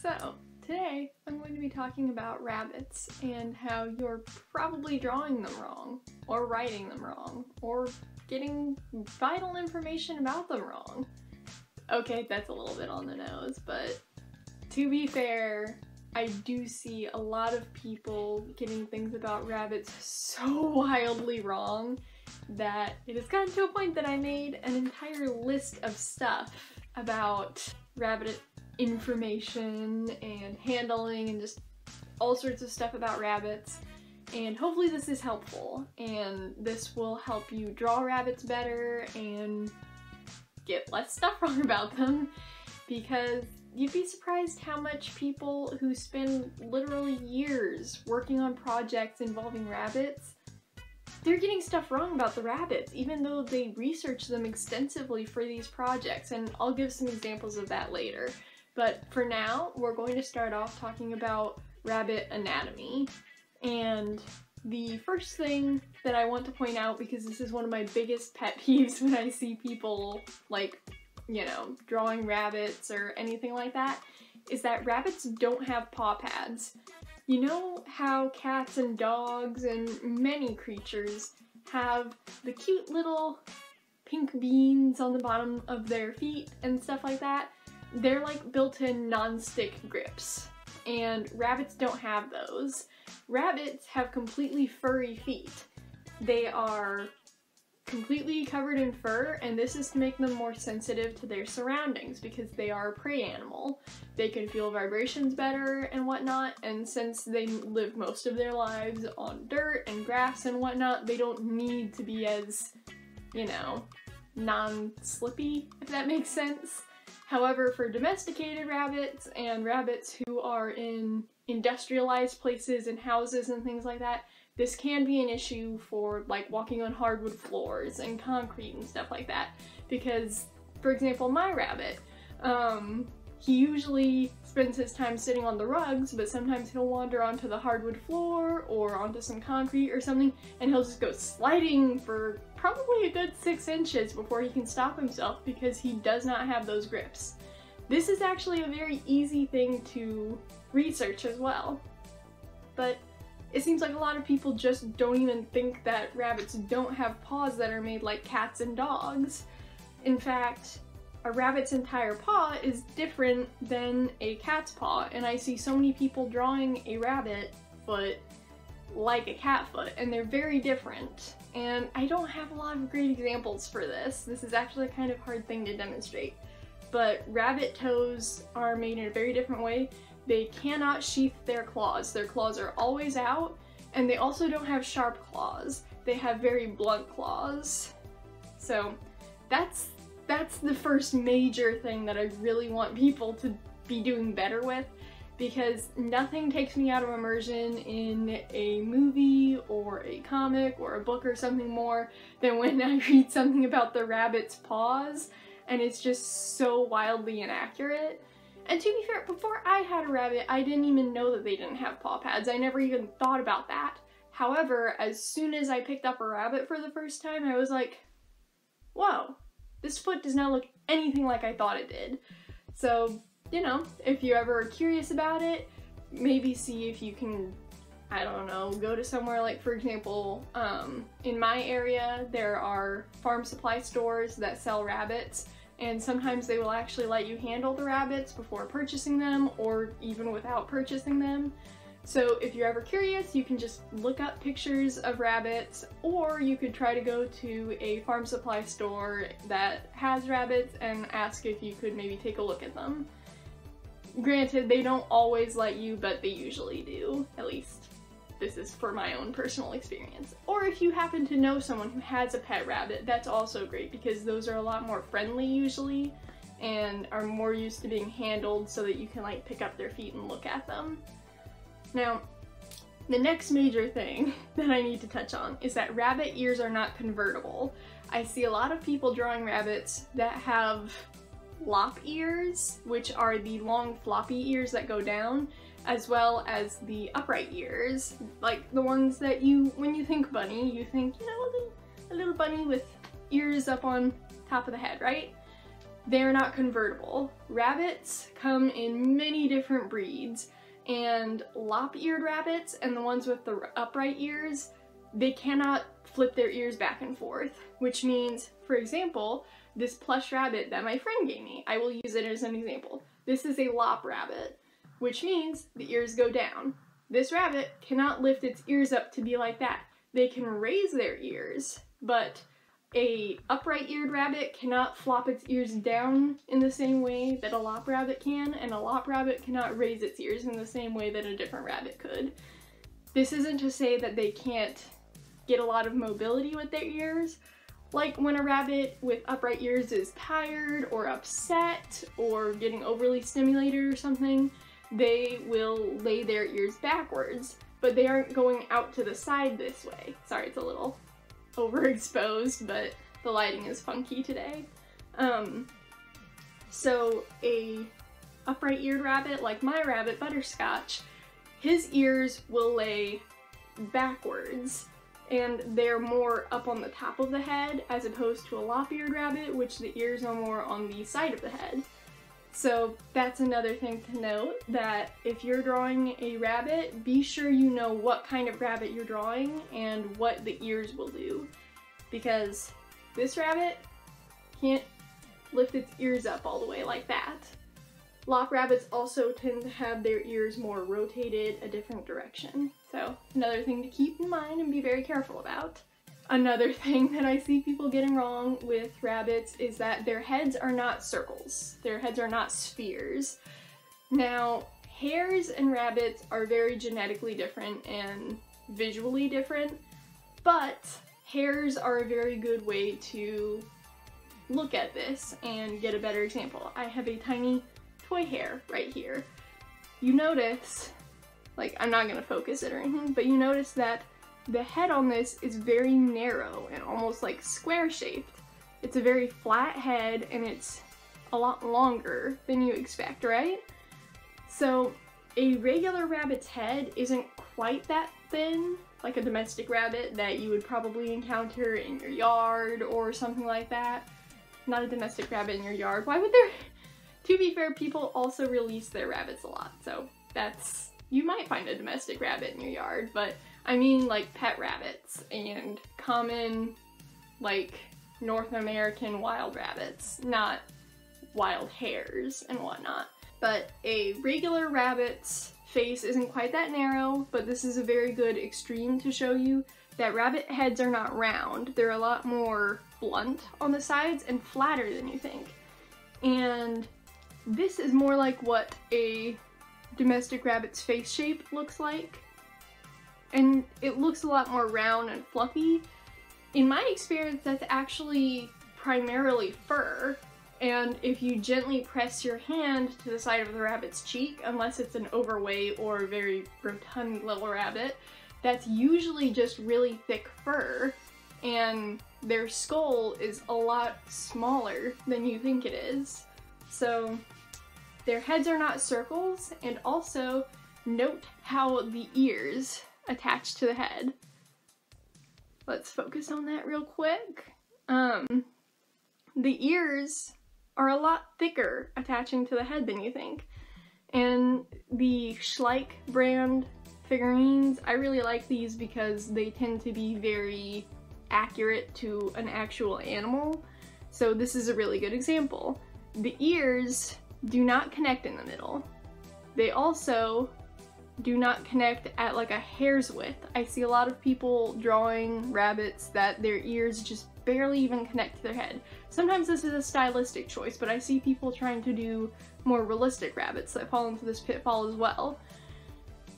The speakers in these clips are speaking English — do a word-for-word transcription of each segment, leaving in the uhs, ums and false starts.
So, today I'm going to be talking about rabbits and how you're probably drawing them wrong, or writing them wrong, or getting vital information about them wrong. Okay, that's a little bit on the nose, but to be fair, I do see a lot of people getting things about rabbits so wildly wrong that it has gotten to a point that I made an entire list of stuff about rabbit information and handling and just all sorts of stuff about rabbits, and hopefully this is helpful and this will help you draw rabbits better and get less stuff wrong about them, because you'd be surprised how much people who spend literally years working on projects involving rabbits, they're getting stuff wrong about the rabbits, even though they research them extensively for these projects, and I'll give some examples of that later. But for now, we're going to start off talking about rabbit anatomy. And the first thing that I want to point out, because this is one of my biggest pet peeves when I see people, like, you know, drawing rabbits or anything like that, is that rabbits don't have paw pads. You know how cats and dogs and many creatures have the cute little pink beans on the bottom of their feet and stuff like that? They're like built-in non-stick grips, and rabbits don't have those. Rabbits have completely furry feet. They are completely covered in fur, and this is to make them more sensitive to their surroundings because they are a prey animal. They can feel vibrations better and whatnot, and since they live most of their lives on dirt and grass and whatnot, they don't need to be as, you know, non-slippy, if that makes sense. However, for domesticated rabbits and rabbits who are in industrialized places and houses and things like that, this can be an issue for like walking on hardwood floors and concrete and stuff like that, because, for example, my rabbit, um, he usually spends his time sitting on the rugs, but sometimes he'll wander onto the hardwood floor or onto some concrete or something, and he'll just go sliding for probably a good six inches before he can stop himself because he does not have those grips. This is actually a very easy thing to research as well, but it seems like a lot of people just don't even think that rabbits don't have paws that are made like cats and dogs. In fact, a rabbit's entire paw is different than a cat's paw, and I see so many people drawing a rabbit foot like a cat foot, and they're very different. And I don't have a lot of great examples for this. This is actually a kind of hard thing to demonstrate. But rabbit toes are made in a very different way. They cannot sheath their claws. Their claws are always out, and they also don't have sharp claws. They have very blunt claws. So that's that's the first major thing that I really want people to be doing better with, because nothing takes me out of immersion in a movie or a comic or a book or something more than when I read something about the rabbit's paws, and it's just so wildly inaccurate. And to be fair, before I had a rabbit, I didn't even know that they didn't have paw pads. I never even thought about that. However, as soon as I picked up a rabbit for the first time, I was like, whoa, this foot does not look anything like I thought it did. So, you know, if you ever are curious about it, maybe see if you can, I don't know, go to somewhere like, for example, um, in my area, there are farm supply stores that sell rabbits, and sometimes they will actually let you handle the rabbits before purchasing them or even without purchasing them. So if you're ever curious, you can just look up pictures of rabbits, or you could try to go to a farm supply store that has rabbits and ask if you could maybe take a look at them. Granted, they don't always let you, but they usually do. At least this is for my own personal experience. Or if you happen to know someone who has a pet rabbit, that's also great, because those are a lot more friendly usually and are more used to being handled so that you can like pick up their feet and look at them. Now, the next major thing that I need to touch on is that rabbit ears are not convertible. I see a lot of people drawing rabbits that have lop ears, which are the long floppy ears that go down, as well as the upright ears, like the ones that you, when you think bunny, you think, you know, a little, a little bunny with ears up on top of the head, right? They're not convertible. Rabbits come in many different breeds, and lop-eared rabbits and the ones with the upright ears, they cannot flip their ears back and forth, which means, for example, this plush rabbit that my friend gave me, I will use it as an example. This is a lop rabbit, which means the ears go down. This rabbit cannot lift its ears up to be like that. They can raise their ears, but a upright-eared rabbit cannot flop its ears down in the same way that a lop rabbit can, and a lop rabbit cannot raise its ears in the same way that a different rabbit could. This isn't to say that they can't get a lot of mobility with their ears, like when a rabbit with upright ears is tired or upset or getting overly stimulated or something, they will lay their ears backwards, but they aren't going out to the side this way. Sorry, it's a little overexposed, but the lighting is funky today. Um, so a upright-eared rabbit, like my rabbit, Butterscotch, his ears will lay backwards, and they're more up on the top of the head, as opposed to a lop-eared rabbit, which the ears are more on the side of the head. So that's another thing to note, that if you're drawing a rabbit, be sure you know what kind of rabbit you're drawing and what the ears will do, because this rabbit can't lift its ears up all the way like that. Lop rabbits also tend to have their ears more rotated a different direction. So another thing to keep in mind and be very careful about. Another thing that I see people getting wrong with rabbits is that their heads are not circles. Their heads are not spheres. Now, hares and rabbits are very genetically different and visually different, but hares are a very good way to look at this and get a better example. I have a tiny toy hare right here. You notice, like, I'm not gonna focus it or anything, but you notice that the head on this is very narrow and almost like square shaped. It's a very flat head and it's a lot longer than you expect, right? So a regular rabbit's head isn't quite that thin, like a domestic rabbit that you would probably encounter in your yard or something like that. Not a domestic rabbit in your yard. Why would there? To be fair, people also release their rabbits a lot, so that's, you might find a domestic rabbit in your yard, but I mean like pet rabbits and common, like, North American wild rabbits, not wild hares and whatnot. But a regular rabbit's face isn't quite that narrow, but this is a very good extreme to show you that rabbit heads are not round. They're a lot more blunt on the sides and flatter than you think. And this is more like what a domestic rabbit's face shape looks like. And it looks a lot more round and fluffy. In my experience, that's actually primarily fur, and if you gently press your hand to the side of the rabbit's cheek, unless it's an overweight or very rotund little rabbit, that's usually just really thick fur, and their skull is a lot smaller than you think it is. So their heads are not circles, and also note how the ears attached to the head. Let's focus on that real quick. Um, the ears are a lot thicker attaching to the head than you think. And the Schleich brand figurines, I really like these because they tend to be very accurate to an actual animal. So this is a really good example. The ears do not connect in the middle. They also do not connect at like a hair's width. I see a lot of people drawing rabbits that their ears just barely even connect to their head. Sometimes this is a stylistic choice, but I see people trying to do more realistic rabbits that fall into this pitfall as well.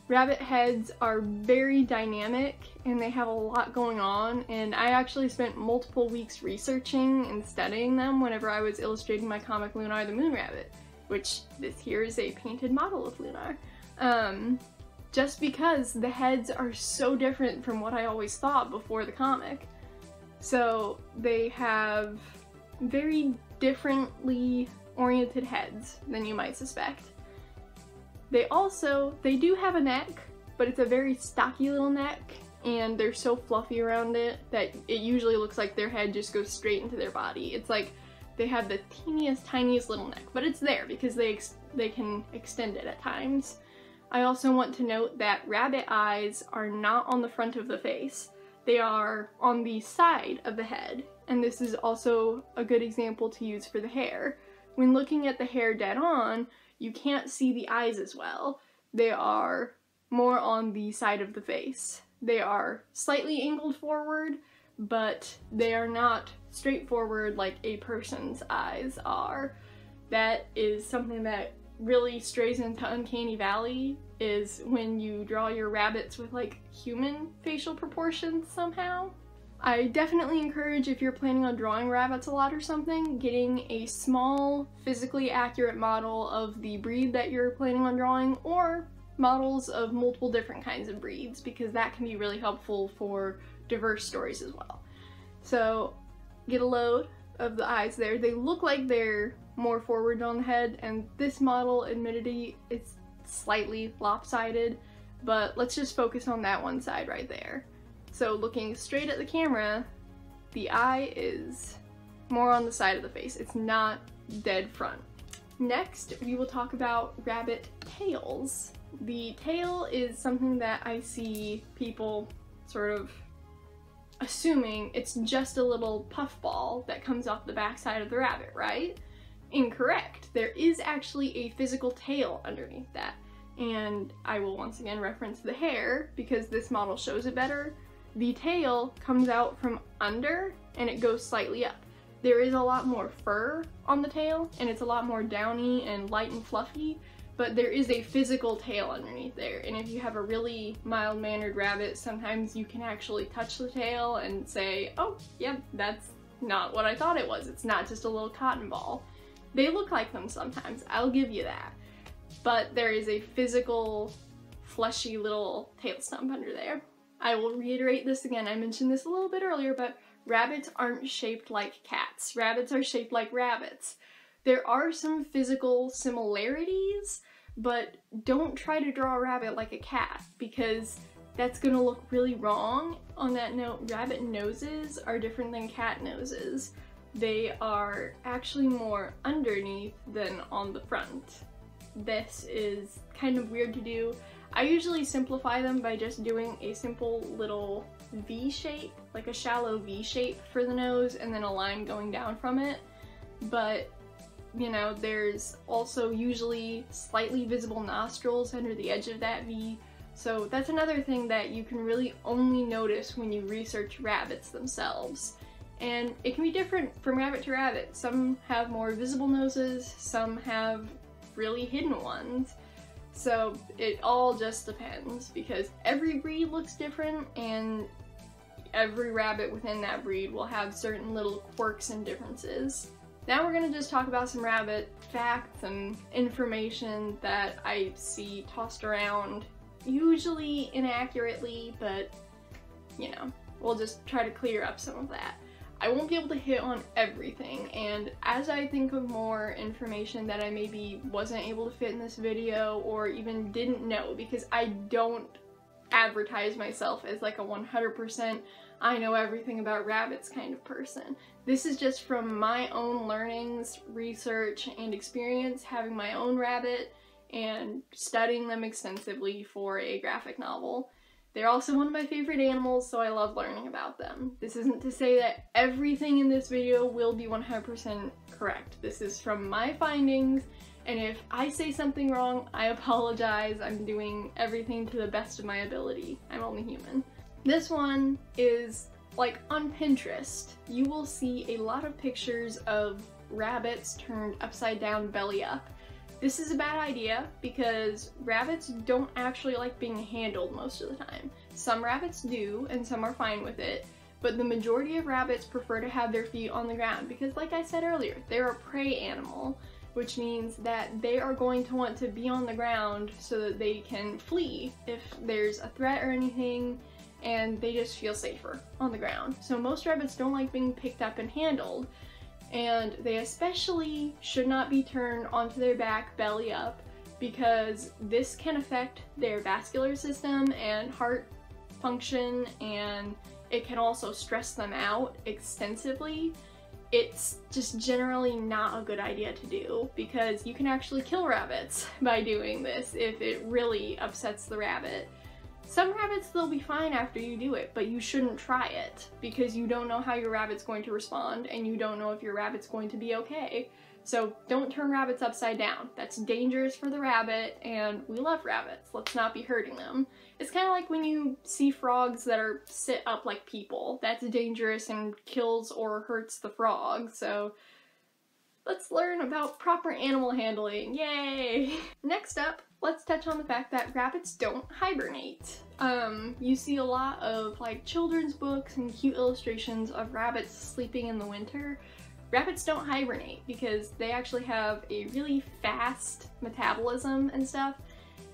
Rabbit heads are very dynamic and they have a lot going on, and I actually spent multiple weeks researching and studying them whenever I was illustrating my comic Lunar the Moon Rabbit, which this here is a painted model of Lunar. Um, just because the heads are so different from what I always thought before the comic. So they have very differently oriented heads than you might suspect. They also, they do have a neck, but it's a very stocky little neck, and they're so fluffy around it that it usually looks like their head just goes straight into their body. It's like they have the teeniest, tiniest little neck, but it's there because they ex they can extend it at times. I also want to note that rabbit eyes are not on the front of the face. They are on the side of the head, and this is also a good example to use for the hair. When looking at the hair dead on, you can't see the eyes as well. They are more on the side of the face. They are slightly angled forward, but they are not straightforward like a person's eyes are. That is something that really strays into Uncanny Valley, is when you draw your rabbits with like human facial proportions somehow. I definitely encourage, if you're planning on drawing rabbits a lot or something, getting a small, physically accurate model of the breed that you're planning on drawing, or models of multiple different kinds of breeds, because that can be really helpful for diverse stories as well. So get a load of the eyes there. They look like they're more forward on the head, and this model, admittedly, it's slightly lopsided, but let's just focus on that one side right there. So looking straight at the camera, the eye is more on the side of the face. It's not dead front. Next, we will talk about rabbit tails. The tail is something that I see people sort of assuming it's just a little puffball that comes off the backside of the rabbit, right? Incorrect. There is actually a physical tail underneath that. And I will once again reference the hair because this model shows it better. The tail comes out from under and it goes slightly up. There is a lot more fur on the tail and it's a lot more downy and light and fluffy, but there is a physical tail underneath there. And if you have a really mild-mannered rabbit, sometimes you can actually touch the tail and say, oh, yeah, that's not what I thought it was. It's not just a little cotton ball. They look like them sometimes, I'll give you that. But there is a physical, fleshy little tail stump under there. I will reiterate this again, I mentioned this a little bit earlier, but rabbits aren't shaped like cats. Rabbits are shaped like rabbits. There are some physical similarities, but don't try to draw a rabbit like a cat because that's gonna look really wrong. On that note, rabbit noses are different than cat noses. They are actually more underneath than on the front. This is kind of weird to do. I usually simplify them by just doing a simple little V shape, like a shallow V shape for the nose and then a line going down from it. But, you know, there's also usually slightly visible nostrils under the edge of that V. So that's another thing that you can really only notice when you research rabbits themselves. And it can be different from rabbit to rabbit. Some have more visible noses, some have really hidden ones. So it all just depends because every breed looks different and every rabbit within that breed will have certain little quirks and differences. Now we're going to just talk about some rabbit facts and information that I see tossed around, usually inaccurately, but you know, we'll just try to clear up some of that. I won't be able to hit on everything, and as I think of more information that I maybe wasn't able to fit in this video or even didn't know, because I don't advertise myself as like a one hundred percent I know everything about rabbits kind of person. This is just from my own learnings, research, and experience having my own rabbit and studying them extensively for a graphic novel. They're also one of my favorite animals, so I love learning about them. This isn't to say that everything in this video will be one hundred percent correct. This is from my findings, and if I say something wrong, I apologize. I'm doing everything to the best of my ability. I'm only human. This one is like on Pinterest. You will see a lot of pictures of rabbits turned upside down, belly up. This is a bad idea because rabbits don't actually like being handled most of the time. Some rabbits do and some are fine with it, but the majority of rabbits prefer to have their feet on the ground because, like I said earlier, they're a prey animal, which means that they are going to want to be on the ground so that they can flee if there's a threat or anything, and they just feel safer on the ground. So most rabbits don't like being picked up and handled. And they especially should not be turned onto their back belly up because this can affect their vascular system and heart function, and it can also stress them out extensively. it's just generally not a good idea to do, because you can actually kill rabbits by doing this if it really upsets the rabbit. Some rabbits, they'll be fine after you do it, but you shouldn't try it because you don't know how your rabbit's going to respond and you don't know if your rabbit's going to be okay. So don't turn rabbits upside down. That's dangerous for the rabbit, and we love rabbits. Let's not be hurting them. It's kind of like when you see frogs that are sit up like people. That's dangerous and kills or hurts the frog. So let's learn about proper animal handling. Yay! Next up, let's touch on the fact that rabbits don't hibernate. Um, you see a lot of like children's books and cute illustrations of rabbits sleeping in the winter. Rabbits don't hibernate because they actually have a really fast metabolism and stuff,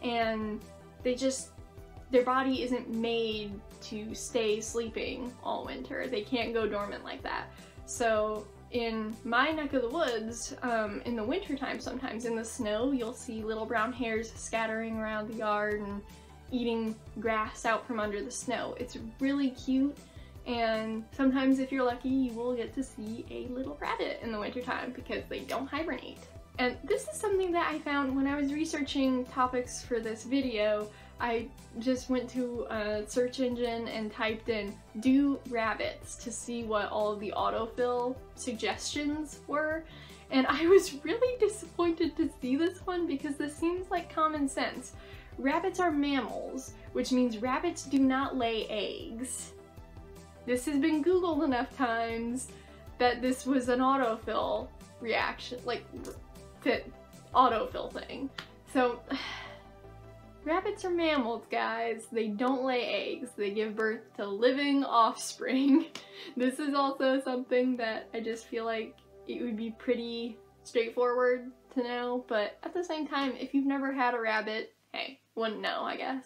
and they just, their body isn't made to stay sleeping all winter. They can't go dormant like that. So in my neck of the woods, um, in the wintertime sometimes in the snow, you'll see little brown hares scattering around the yard and eating grass out from under the snow. It's really cute. And sometimes if you're lucky, you will get to see a little rabbit in the wintertime because they don't hibernate. And this is something that I found when I was researching topics for this video. I just went to a search engine and typed in "do rabbits" to see what all of the autofill suggestions were. And I was really disappointed to see this one because this seems like common sense. Rabbits are mammals, which means rabbits do not lay eggs. This has been Googled enough times that this was an autofill reaction, like, the autofill thing. So, rabbits are mammals, guys. They don't lay eggs. They give birth to living offspring. This is also something that I just feel like it would be pretty straightforward to know, but at the same time, if you've never had a rabbit, hey, wouldn't know, I guess.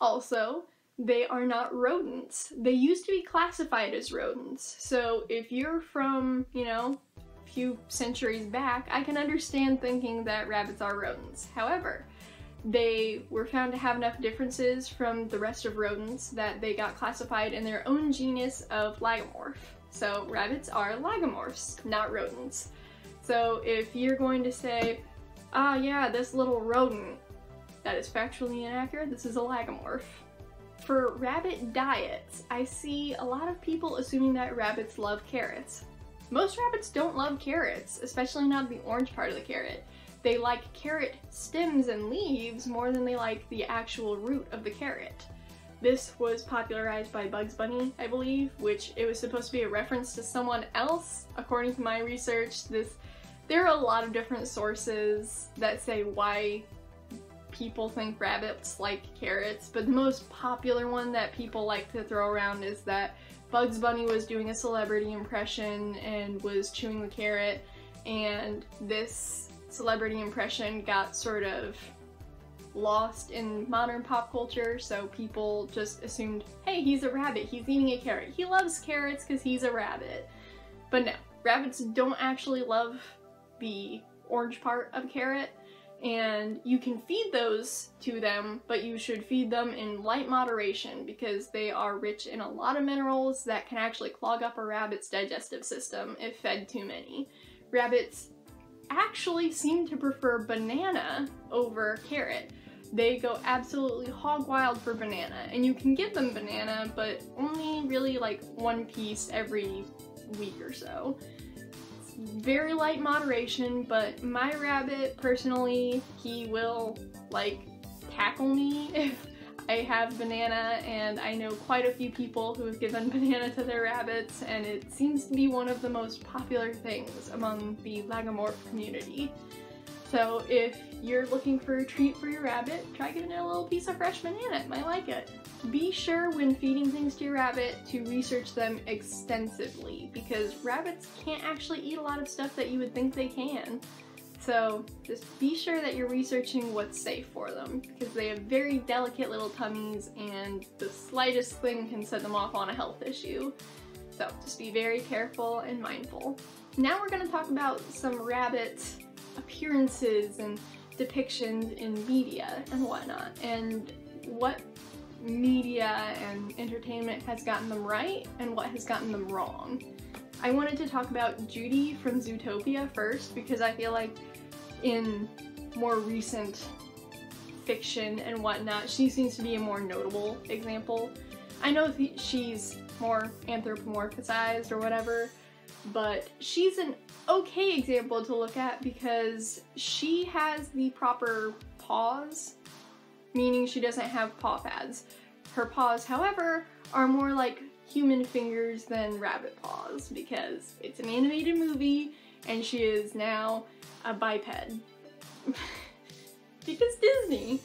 Also, they are not rodents. They used to be classified as rodents. So if you're from, you know, a few centuries back, I can understand thinking that rabbits are rodents. However, they were found to have enough differences from the rest of rodents that they got classified in their own genus of lagomorph. So rabbits are lagomorphs, not rodents. So if you're going to say, ah, yeah, this little rodent, that is factually inaccurate. This is a lagomorph. For rabbit diets, I see a lot of people assuming that rabbits love carrots. Most rabbits don't love carrots, especially not the orange part of the carrot. They like carrot stems and leaves more than they like the actual root of the carrot. This was popularized by Bugs Bunny, I believe, which it was supposed to be a reference to someone else. According to my research, this there are a lot of different sources that say why people think rabbits like carrots, but the most popular one that people like to throw around is that Bugs Bunny was doing a celebrity impression and was chewing the carrot, and this celebrity impression got sort of lost in modern pop culture, so people just assumed, hey, he's a rabbit, he's eating a carrot, he loves carrots because he's a rabbit. But no, rabbits don't actually love the orange part of a carrot. And you can feed those to them, but you should feed them in light moderation because they are rich in a lot of minerals that can actually clog up a rabbit's digestive system if fed too many. Rabbits actually seem to prefer banana over carrot. They go absolutely hog wild for banana, and you can give them banana, but only really like one piece every week or so. Very light moderation, but my rabbit, personally, he will, like, tackle me if I have banana, and I know quite a few people who have given banana to their rabbits, and it seems to be one of the most popular things among the lagomorph community. So if you're looking for a treat for your rabbit, try giving it a little piece of fresh banana, it might like it. Be sure when feeding things to your rabbit to research them extensively because rabbits can't actually eat a lot of stuff that you would think they can. So just be sure that you're researching what's safe for them because they have very delicate little tummies and the slightest thing can set them off on a health issue. So just be very careful and mindful. Now we're going to talk about some rabbit appearances and depictions in media and whatnot, and what media and entertainment has gotten them right and what has gotten them wrong. I wanted to talk about Judy from Zootopia first, because I feel like in more recent fiction and whatnot, she seems to be a more notable example. I know she's more anthropomorphized or whatever, but she's an okay example to look at because she has the proper paws, meaning she doesn't have paw pads. Her paws, however, are more like human fingers than rabbit paws because it's an animated movie and she is now a biped. Because Disney.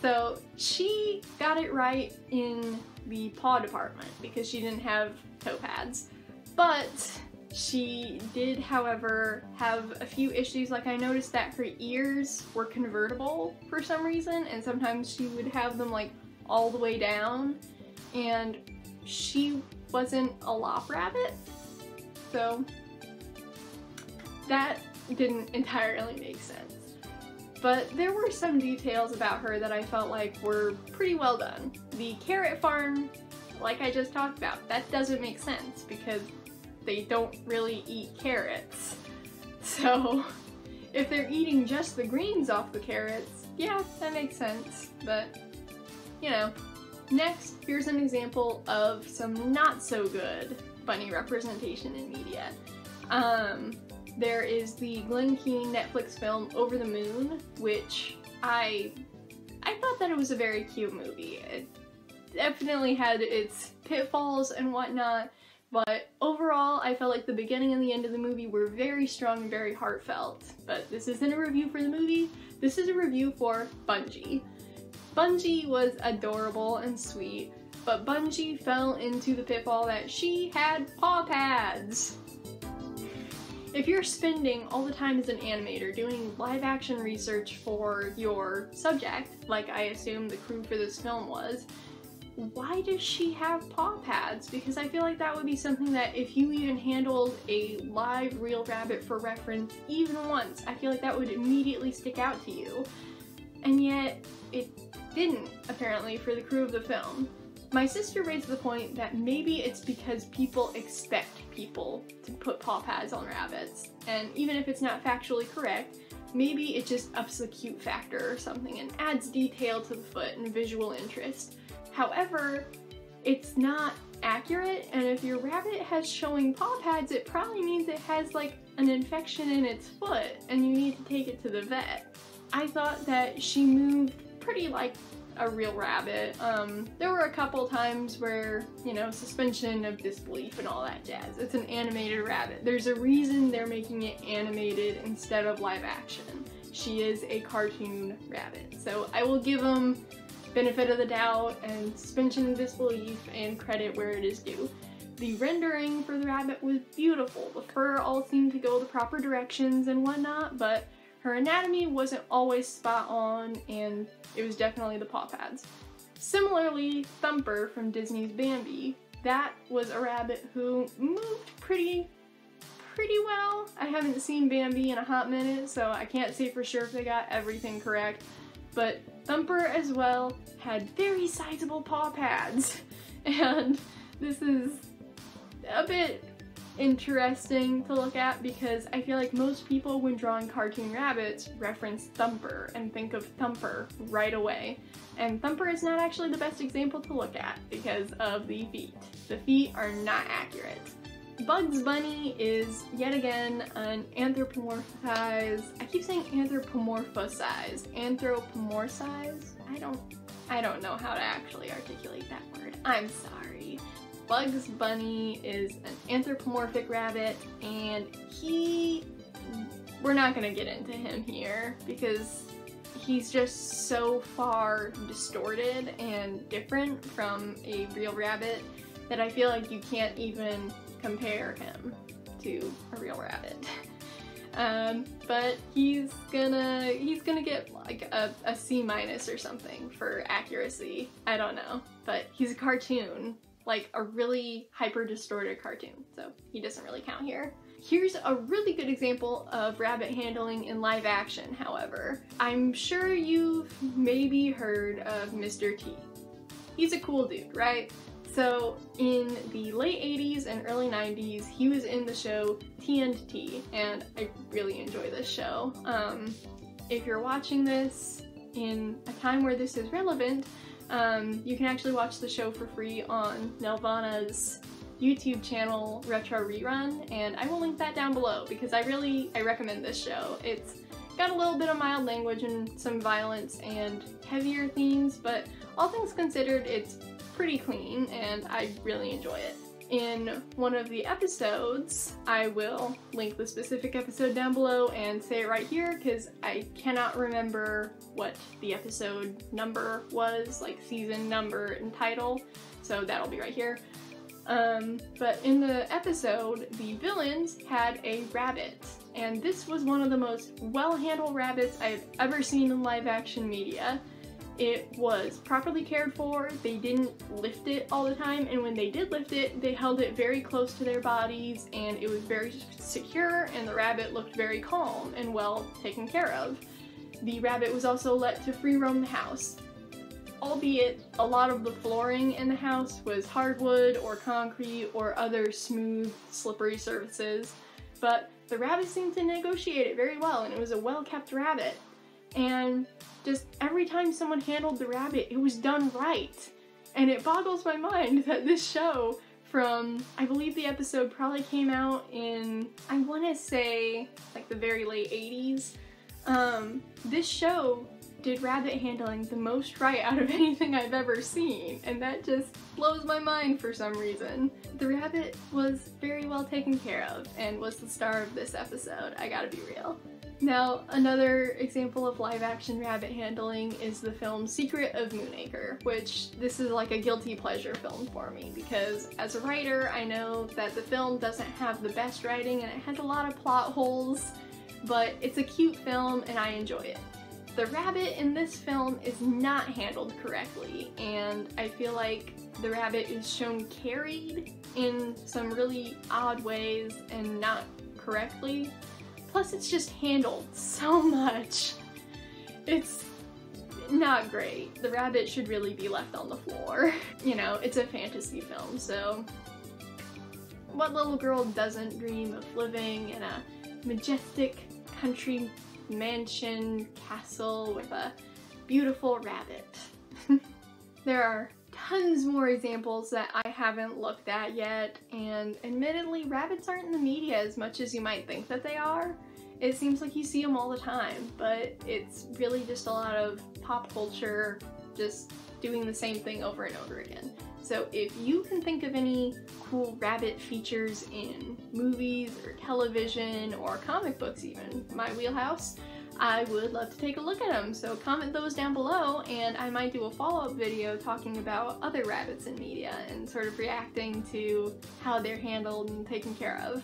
So she got it right in the paw department because she didn't have toe pads. But she did, however, have a few issues. Like, I noticed that her ears were convertible for some reason, and sometimes she would have them like all the way down, and she wasn't a lop rabbit, so that didn't entirely make sense. But there were some details about her that I felt like were pretty well done. The carrot farm, like I just talked about, that doesn't make sense because they don't really eat carrots. So if they're eating just the greens off the carrots, yeah, that makes sense, but you know. Next, here's an example of some not so good funny representation in media. Um, There is the Glen Keane Netflix film Over the Moon, which I I thought that it was a very cute movie. It definitely had its pitfalls and whatnot, but overall I felt like the beginning and the end of the movie were very strong and very heartfelt. But this isn't a review for the movie, this is a review for Bungie. Bungie was adorable and sweet, but Bungie fell into the pitfall that she had paw pads. If you're spending all the time as an animator doing live action research for your subject, like I assume the crew for this film was, why does she have paw pads? Because I feel like that would be something that if you even handled a live real rabbit for reference even once, I feel like that would immediately stick out to you. And yet, it didn't, apparently, for the crew of the film. My sister raised the point that maybe it's because people expect people to put paw pads on rabbits, and even if it's not factually correct, maybe it just ups the cute factor or something and adds detail to the foot and visual interest. However, it's not accurate, and if your rabbit has showing paw pads, it probably means it has like an infection in its foot and you need to take it to the vet. I thought that she moved pretty like a real rabbit. Um, there were a couple times where, you know, suspension of disbelief and all that jazz. It's an animated rabbit. There's a reason they're making it animated instead of live action. She is a cartoon rabbit. So I will give them benefit of the doubt and suspension of disbelief and credit where it is due. The rendering for the rabbit was beautiful. The fur all seemed to go the proper directions and whatnot, but her anatomy wasn't always spot on, and it was definitely the paw pads. Similarly, Thumper from Disney's Bambi, that was a rabbit who moved pretty, pretty well. I haven't seen Bambi in a hot minute, so I can't say for sure if they got everything correct, but Thumper as well had very sizable paw pads, and this is a bit interesting to look at because I feel like most people when drawing cartoon rabbits reference Thumper and think of Thumper right away, and Thumper is not actually the best example to look at because of the feet. The feet are not accurate. Bugs Bunny is yet again an anthropomorphized, I keep saying anthropomorphized, anthropomorphized, I don't, I don't know how to actually articulate that word, I'm sorry. Bugs Bunny is an anthropomorphic rabbit, and he, we're not gonna get into him here because he's just so far distorted and different from a real rabbit that I feel like you can't even compare him to a real rabbit. Um, but he's gonna, he's gonna get like a, a C minus or something for accuracy, I don't know, but he's a cartoon. Like a really hyper distorted cartoon, so he doesn't really count here. Here's a really good example of rabbit handling in live action, however. I'm sure you've maybe heard of Mister T. He's a cool dude, right? So in the late eighties and early nineties, he was in the show T and T, and I really enjoy this show. Um, if you're watching this in a time where this is relevant, um, you can actually watch the show for free on Nelvana's YouTube channel, Retro Rerun, and I will link that down below because I really, I recommend this show. It's got a little bit of mild language and some violence and heavier themes, but all things considered, it's pretty clean and I really enjoy it. In one of the episodes, I will link the specific episode down below and say it right here because I cannot remember what the episode number was, like season number and title, so that'll be right here. Um, but in the episode, the villains had a rabbit, and this was one of the most well-handled rabbits I've ever seen in live-action media. It was properly cared for, they didn't lift it all the time, and when they did lift it, they held it very close to their bodies, and it was very secure, and the rabbit looked very calm and well taken care of. The rabbit was also let to free roam the house. Albeit, a lot of the flooring in the house was hardwood or concrete or other smooth, slippery surfaces, but the rabbit seemed to negotiate it very well, and it was a well-kept rabbit. And just every time someone handled the rabbit, it was done right. And it boggles my mind that this show from, I believe the episode probably came out in, I want to say, like the very late eighties, um, this show did rabbit handling the most right out of anything I've ever seen, and that just blows my mind for some reason. The rabbit was very well taken care of and was the star of this episode, I gotta be real. Now, another example of live-action rabbit handling is the film Secret of Moonacre, which this is like a guilty pleasure film for me because as a writer I know that the film doesn't have the best writing and it has a lot of plot holes, but it's a cute film and I enjoy it. The rabbit in this film is not handled correctly, and I feel like the rabbit is shown carried in some really odd ways and not correctly. Plus it's just handled so much. It's not great. The rabbit should really be left on the floor. You know, it's a fantasy film, so what little girl doesn't dream of living in a majestic country mansion castle with a beautiful rabbit? There are tons more examples that I haven't looked at yet, and admittedly rabbits aren't in the media as much as you might think that they are. It seems like you see them all the time, but it's really just a lot of pop culture just doing the same thing over and over again. So if you can think of any cool rabbit features in movies or television or comic books even, my wheelhouse, I would love to take a look at them. So comment those down below and I might do a follow-up video talking about other rabbits in media and sort of reacting to how they're handled and taken care of.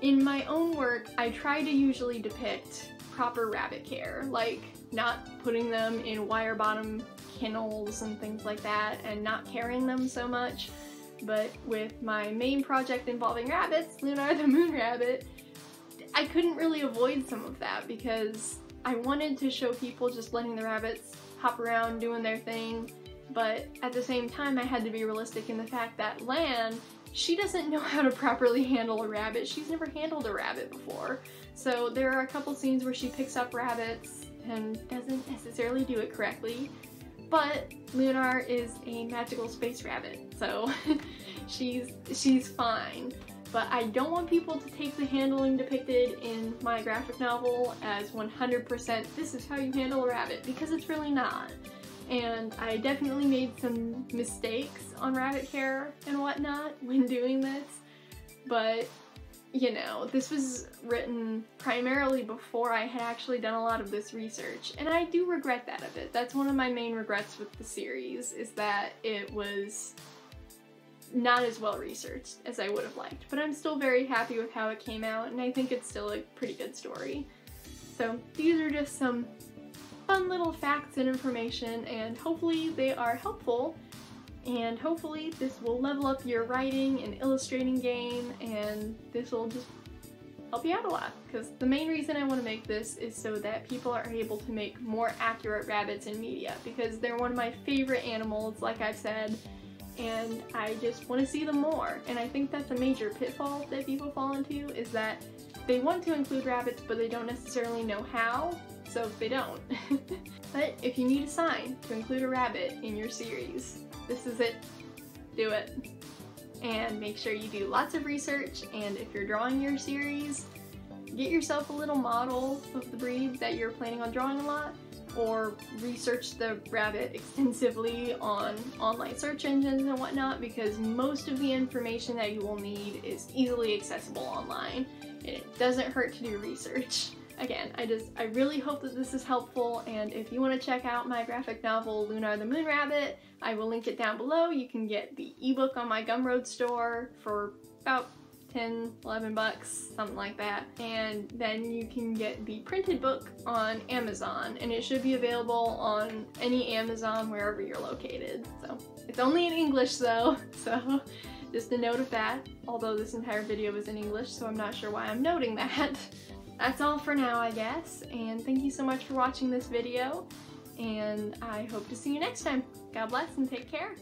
In my own work, I try to usually depict proper rabbit care, like not putting them in wire-bottom kennels and things like that and not carrying them so much. But with my main project involving rabbits, Lunar the Moon Rabbit, I couldn't really avoid some of that because I wanted to show people just letting the rabbits hop around doing their thing, but at the same time I had to be realistic in the fact that Lan, she doesn't know how to properly handle a rabbit. She's never handled a rabbit before. So there are a couple scenes where she picks up rabbits and doesn't necessarily do it correctly. But Lunar is a magical space rabbit, so she's she's fine. But I don't want people to take the handling depicted in my graphic novel as one hundred percent this is how you handle a rabbit, because it's really not. And I definitely made some mistakes on rabbit care and whatnot when doing this, but you know, this was written primarily before I had actually done a lot of this research, and I do regret that a bit. That's one of my main regrets with the series, is that it was not as well researched as I would have liked, but I'm still very happy with how it came out, and I think it's still a pretty good story. So these are just some fun little facts and information, and hopefully they are helpful. And hopefully this will level up your writing and illustrating game, and this will just help you out a lot, because the main reason I want to make this is so that people are able to make more accurate rabbits in media, because they're one of my favorite animals, like I've said, and I just want to see them more. And I think that's a major pitfall that people fall into, is that they want to include rabbits but they don't necessarily know how, so they don't. But if you need a sign to include a rabbit in your series, this is it. Do it. And make sure you do lots of research, and if you're drawing your series, get yourself a little model of the breed that you're planning on drawing a lot, or research the rabbit extensively on online search engines and whatnot, because most of the information that you will need is easily accessible online, and it doesn't hurt to do research. Again, I just, I really hope that this is helpful, and if you want to check out my graphic novel, Lunar the Moon Rabbit, I will link it down below. You can get the ebook on my Gumroad store for about ten, eleven bucks, something like that. And then you can get the printed book on Amazon, and it should be available on any Amazon wherever you're located. So it's only in English though, so just a note of that, although this entire video is in English, so I'm not sure why I'm noting that. That's all for now, I guess, and thank you so much for watching this video, and I hope to see you next time. God bless and take care.